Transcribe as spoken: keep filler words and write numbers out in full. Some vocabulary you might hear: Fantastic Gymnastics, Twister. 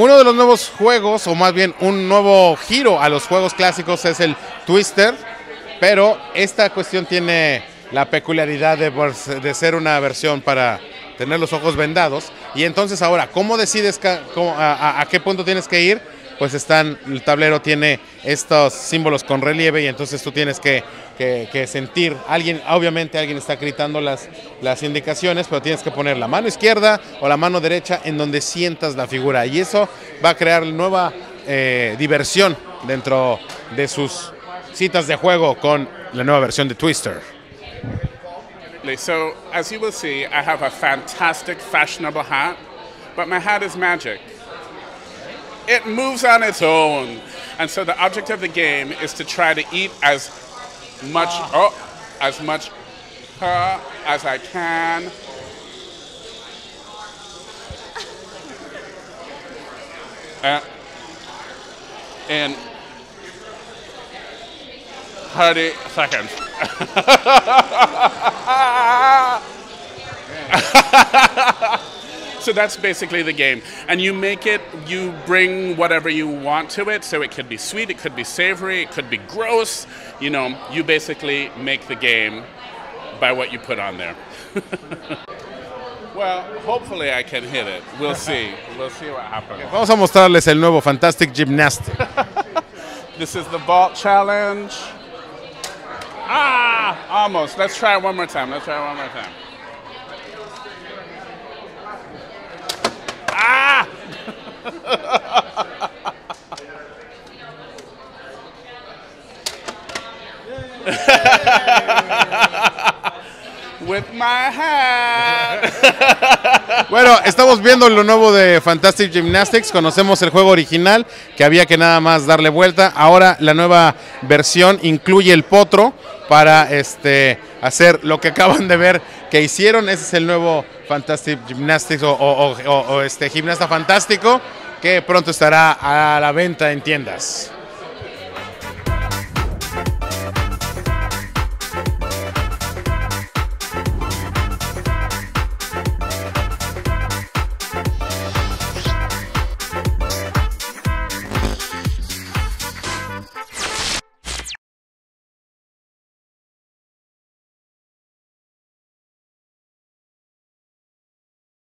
Uno de los nuevos juegos, o más bien un nuevo giro a los juegos clásicos, es el Twister, pero esta cuestión tiene la peculiaridad de, de ser una versión para tener los ojos vendados. Y entonces ahora, ¿cómo decides cómo, a, a, a qué punto tienes que ir? Pues están, el tablero tiene estos símbolos con relieve y entonces tú tienes que, que, que sentir, alguien, obviamente alguien está gritando las, las indicaciones, pero tienes que poner la mano izquierda o la mano derecha en donde sientas la figura, y eso va a crear nueva eh, diversión dentro de sus citas de juego con la nueva versión de Twister. So, as you will see, I have a fantastic fashionable hat, but my hat is magic. It moves on its own, and so the object of the game is to try to eat as much oh, as much uh, as I can. Uh, in thirty seconds. So that's basically the game. And you make it, you bring whatever you want to it. So it could be sweet, it could be savory, it could be gross. You know, you basically make the game by what you put on there. Well, hopefully I can hit it. We'll see. We'll see what happens. Okay, vamos a mostrarles el nuevo Fantastic Gymnastics. This is the vault challenge. Ah, almost. Let's try it one more time. Let's try it one more time. With my hat. Bueno, estamos viendo lo nuevo de Fantastic Gymnastics. Conocemos el juego original, que había que nada más darle vuelta. Ahora la nueva versión incluye el potro para este hacer lo que acaban de ver que hicieron. Ese es el nuevo Fantastic Gymnastics o, o, o, o este gimnasta fantástico, que pronto estará a la venta en tiendas.